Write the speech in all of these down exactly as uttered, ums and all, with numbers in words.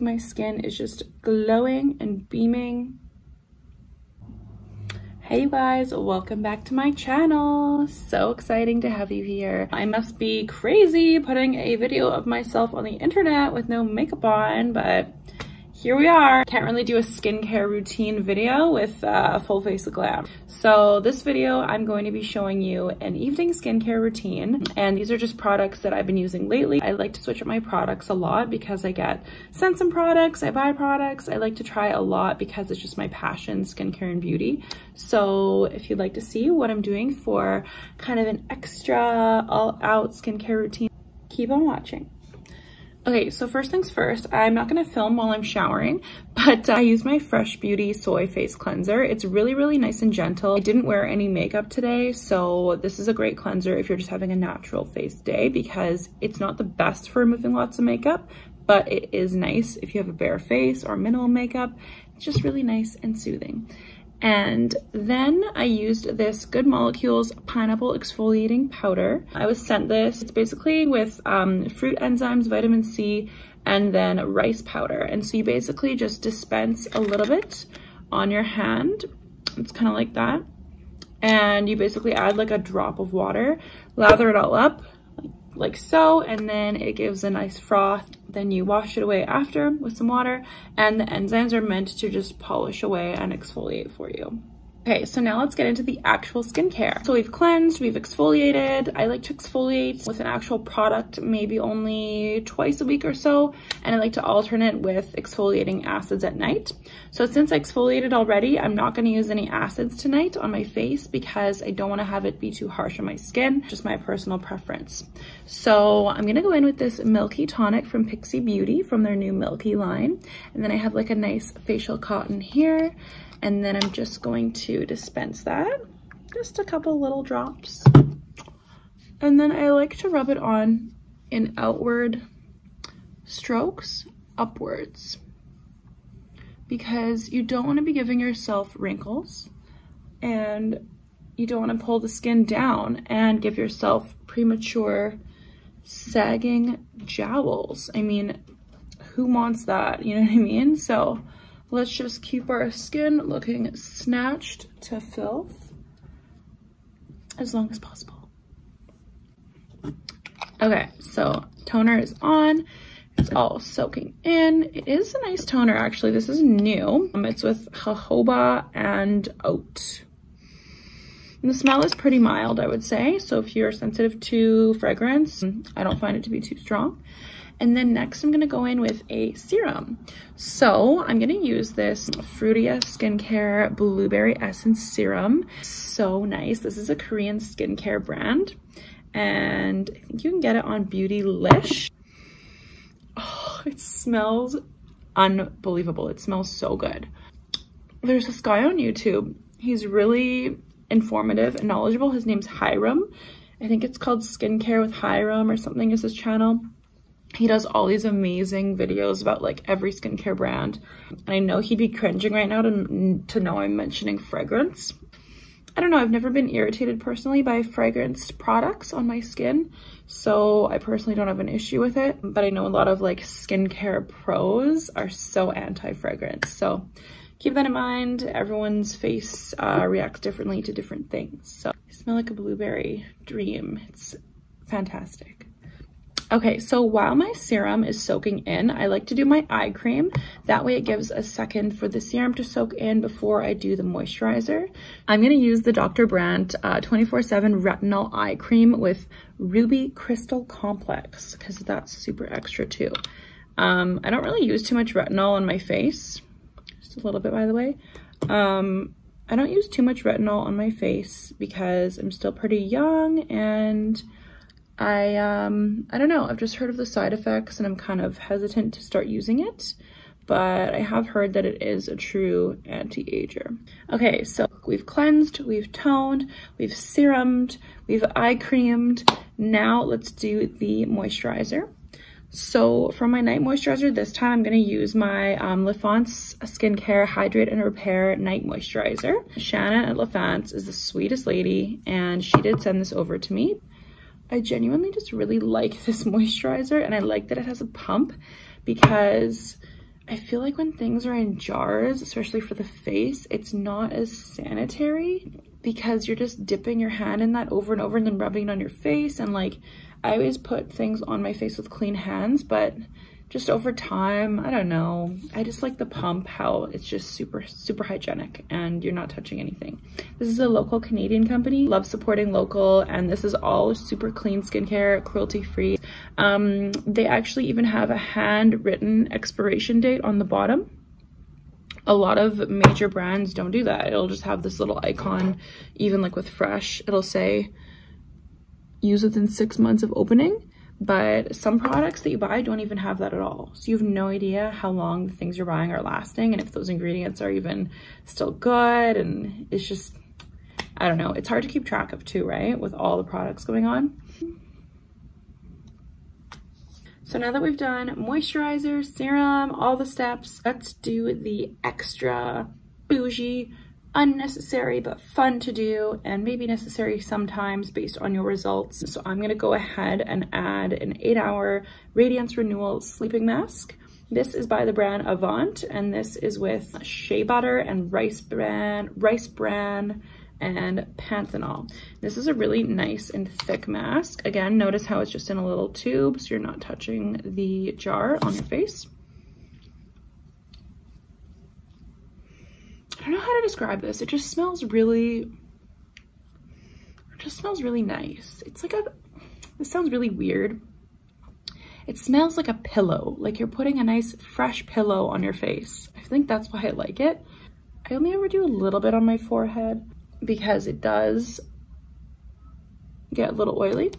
like my skin is just glowing and beaming. Hey you guys, welcome back to my channel. So exciting to have you here. I must be crazy putting a video of myself on the internet with no makeup on, but here we are. Can't really do a skincare routine video with uh, a full face of glam. So this video, I'm going to be showing you an evening skincare routine. And these are just products that I've been using lately. I like to switch up my products a lot because I get sent some products, I buy products. I like to try a lot because it's just my passion, skincare and beauty. So if you'd like to see what I'm doing for kind of an extra all out skincare routine, keep on watching. Okay, so first things first, I'm not going to film while I'm showering, but uh, I use my Fresh Beauty Soy Face Cleanser. It's really, really nice and gentle. I didn't wear any makeup today, so this is a great cleanser if you're just having a natural face day because it's not the best for removing lots of makeup, but it is nice if you have a bare face or minimal makeup. It's just really nice and soothing. And then I used this Good Molecules Pineapple Exfoliating Powder. I was sent this. It's basically with um, fruit enzymes, vitamin C, and then rice powder. And so you basically just dispense a little bit on your hand. It's kind of like that. And you basically add like a drop of water, lather it all up like so, and then it gives a nice froth. Then you wash it away after with some water, and the enzymes are meant to just polish away and exfoliate for you. Okay, so now let's get into the actual skincare. So we've cleansed, we've exfoliated. I like to exfoliate with an actual product maybe only twice a week or so, and I like to alternate with exfoliating acids at night. So since I exfoliated already, I'm not going to use any acids tonight on my face because I don't want to have it be too harsh on my skin, just my personal preference. So I'm going to go in with this Milky Tonic from Pixi Beauty from their new Milky line, and then I have like a nice facial cotton here. And then I'm just going to dispense that, just a couple little drops. And then I like to rub it on in outward strokes upwards because you don't want to be giving yourself wrinkles and you don't want to pull the skin down and give yourself premature sagging jowls. I mean, who wants that? You know what I mean? So let's just keep our skin looking snatched to filth as long as possible. Okay, so toner is on. It's all soaking in. It is a nice toner, actually. This is new. Um, it's with jojoba and oat. And the smell is pretty mild, I would say. So if you're sensitive to fragrance, I don't find it to be too strong. And then next I'm gonna go in with a serum. So I'm gonna use this Frutia Skincare Blueberry Essence Serum. So nice. This is a Korean skincare brand. And I think you can get it on Beautylish. Oh, it smells unbelievable. It smells so good. There's this guy on YouTube. He's really informative and knowledgeable. His name's Hiram. I think it's called Skincare with Hiram or something is his channel. He does all these amazing videos about like every skincare brand. And I know he'd be cringing right now to, to know I'm mentioning fragrance. I don't know, I've never been irritated personally by fragranced products on my skin. So I personally don't have an issue with it. But I know a lot of like skincare pros are so anti-fragrance. So keep that in mind. Everyone's face uh, reacts differently to different things. So I smell like a blueberry dream. It's fantastic. Okay, so while my serum is soaking in, I like to do my eye cream. That way it gives a second for the serum to soak in before I do the moisturizer. I'm gonna use the Doctor Brandt uh, twenty-four seven Retinol Eye Cream with Ruby Crystal Complex, because that's super extra too. Um, I don't really use too much retinol on my face. Just a little bit, by the way. Um, I don't use too much retinol on my face because I'm still pretty young and I, um, I don't know, I've just heard of the side effects and I'm kind of hesitant to start using it, but I have heard that it is a true anti-ager. Okay, so we've cleansed, we've toned, we've serumed, we've eye creamed. Now let's do the moisturizer. So for my night moisturizer this time, I'm gonna use my um, Lifance Skincare Hydrate and Repair Night Moisturizer. Shannon at Lifance is the sweetest lady and she did send this over to me. I genuinely just really like this moisturizer and I like that it has a pump because I feel like when things are in jars, especially for the face, it's not as sanitary because you're just dipping your hand in that over and over and then rubbing it on your face. And like, I always put things on my face with clean hands, but just over time, I don't know. I just like the pump, how it's just super, super hygienic and you're not touching anything. This is a local Canadian company. Love supporting local, and this is all super clean skincare, cruelty-free. Um, they actually even have a handwritten expiration date on the bottom. A lot of major brands don't do that. It'll just have this little icon, even like with Fresh, it'll say, use within six months of opening. But some products that you buy don't even have that at all. So you have no idea how long the things you're buying are lasting and if those ingredients are even still good. And it's just, I don't know. It's hard to keep track of too, right? With all the products going on. So now that we've done moisturizer, serum, all the steps, let's do the extra bougie, unnecessary but fun to do, and maybe necessary sometimes based on your results. So I'm gonna go ahead and add an eight hour radiance renewal sleeping mask. This is by the brand Avant, and this is with shea butter and rice bran rice bran and panthenol. This is a really nice and thick mask. Again, notice how it's just in a little tube, so you're not touching the jar on your face. I don't know how to describe this. It just smells really, it just smells really nice. It's like a, this sounds really weird. It smells like a pillow, like you're putting a nice fresh pillow on your face. I think that's why I like it. I only ever do a little bit on my forehead because it does get a little oily.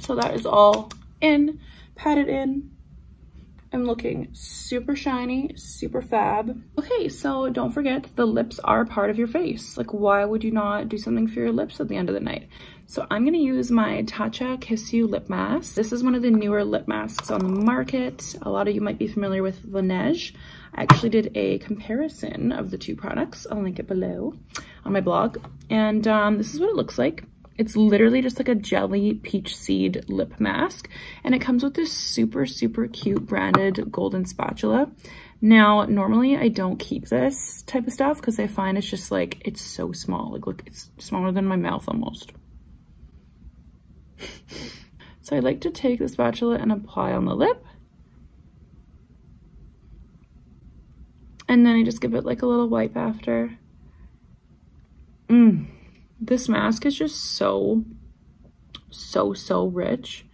So that is all in, patted in. I'm looking super shiny, super fab. Okay, so don't forget the lips are part of your face. Like, why would you not do something for your lips at the end of the night? So I'm gonna use my Tatcha Kiss You Lip Mask. This is one of the newer lip masks on the market. A lot of you might be familiar with Laneige. I actually did a comparison of the two products. I'll link it below on my blog. And um, this is what it looks like. It's literally just like a jelly peach seed lip mask, and it comes with this super, super cute branded golden spatula. Now, normally I don't keep this type of stuff because I find it's just like, it's so small. Like, look, it's smaller than my mouth almost. So I like to take the spatula and apply on the lip. And then I just give it like a little wipe after. Mmm. This mask is just so, so, so rich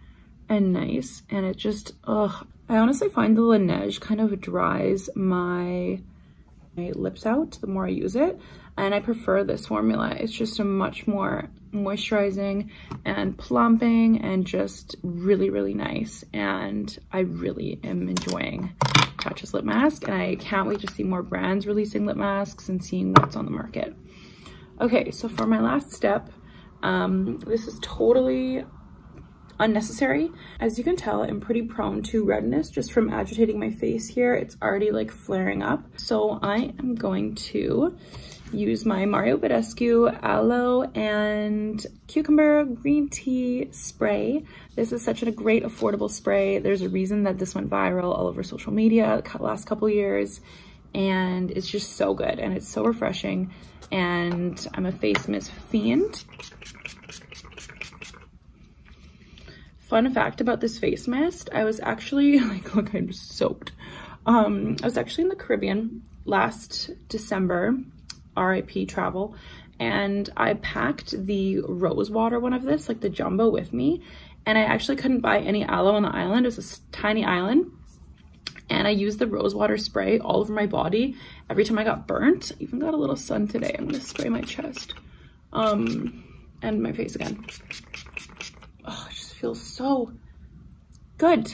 and nice. And it just, ugh. I honestly find the Laneige kind of dries my, my lips out the more I use it. And I prefer this formula. It's just a much more moisturizing and plumping and just really, really nice. And I really am enjoying Tatcha's lip mask. And I can't wait to see more brands releasing lip masks and seeing what's on the market. Okay, so for my last step, um, this is totally unnecessary. As you can tell, I'm pretty prone to redness just from agitating my face here. It's already like flaring up. So I am going to use my Mario Badescu aloe and cucumber green tea spray. This is such a great affordable spray. There's a reason that this went viral all over social media the last couple years. And it's just so good, and it's so refreshing, and I'm a face mist fiend. Fun fact about this face mist, I was actually, like, look, I'm just soaked. Um, I was actually in the Caribbean last December, R I P travel, and I packed the rose water one of this, like the jumbo, with me, and I actually couldn't buy any aloe on the island. It was a tiny island. And I used the rosewater spray all over my body every time I got burnt. Even got a little sun today. I'm gonna spray my chest um, and my face again. Oh, it just feels so good.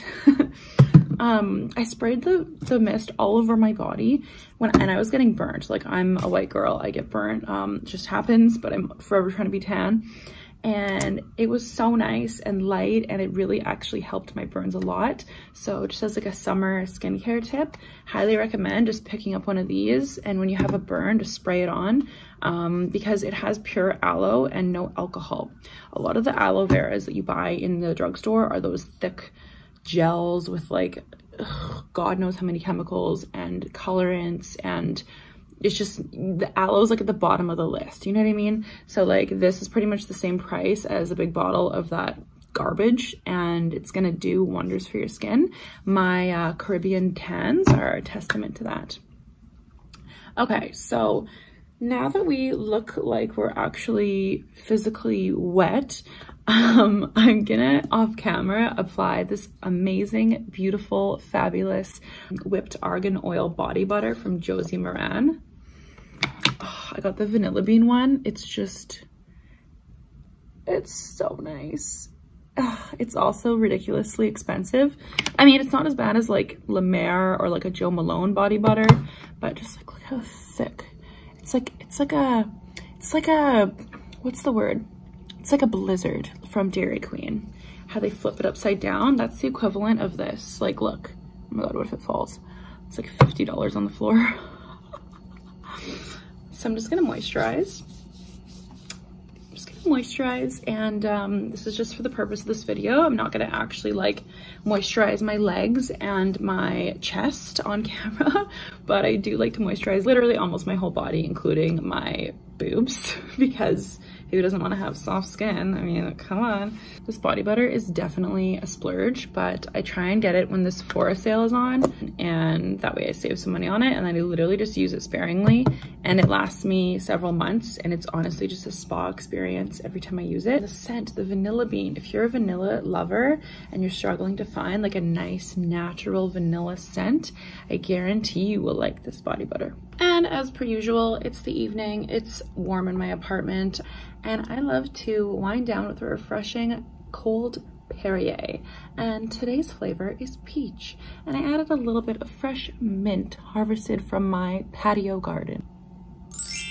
um, I sprayed the, the mist all over my body when, and I was getting burnt. Like, I'm a white girl, I get burnt. Um, it just happens, but I'm forever trying to be tan. And it was so nice and light, and it really actually helped my burns a lot. So just as like a summer skincare tip, highly recommend just picking up one of these, and when you have a burn, just spray it on, um, because it has pure aloe and no alcohol. A lot of the aloe veras that you buy in the drugstore are those thick gels with like ugh, God knows how many chemicals and colorants, and it's just, the aloe is like at the bottom of the list, you know what I mean? So like this is pretty much the same price as a big bottle of that garbage, and it's gonna do wonders for your skin. My uh, Caribbean tans are a testament to that. Okay, so now that we look like we're actually physically wet, um, I'm gonna off camera apply this amazing, beautiful, fabulous whipped argan oil body butter from Josie Maran. Oh, I got the vanilla bean one. It's just, it's so nice. It's also ridiculously expensive. I mean, it's not as bad as like La Mer or like a Joe Malone body butter, but just like look how thick. It's like, it's like a, it's like a, what's the word? It's like a blizzard from Dairy Queen. How they flip it upside down. That's the equivalent of this. Like, look, oh my God, what if it falls? It's like fifty dollars on the floor. So I'm just gonna moisturize. moisturize and um this is just for the purpose of this video. I'm not gonna actually like moisturize my legs and my chest on camera, but I do like to moisturize literally almost my whole body, including my boobs, because who doesn't want to have soft skin? I mean, come on. This body butter is definitely a splurge, but I try and get it when the Sephora sale is on, and that way I save some money on it, and I literally just use it sparingly, and it lasts me several months, and it's honestly just a spa experience every time I use it. The scent, the vanilla bean. If you're a vanilla lover and you're struggling to find like a nice natural vanilla scent, I guarantee you will like this body butter. And as per usual, it's the evening, it's warm in my apartment, and I love to wind down with a refreshing cold Perrier. And today's flavor is peach. And I added a little bit of fresh mint harvested from my patio garden.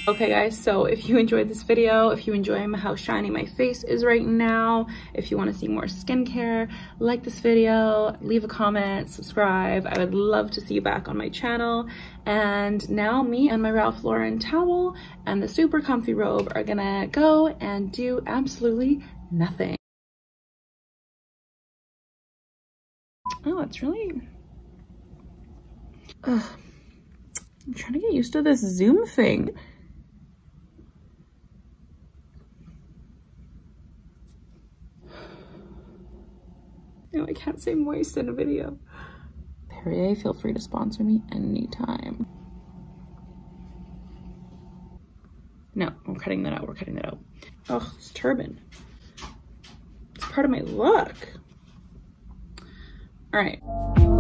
Okay guys, so if you enjoyed this video, if you enjoy how shiny my face is right now, if you want to see more skincare, like this video, leave a comment, subscribe. I would love to see you back on my channel. And now me and my Ralph Lauren towel and the super comfy robe are gonna go and do absolutely nothing. Oh, it's really... Ugh. I'm trying to get used to this Zoom thing. No, I can't say moist in a video. Perrier, feel free to sponsor me anytime. No, we're cutting that out, we're cutting that out. Oh, this turban. It's part of my look. All right.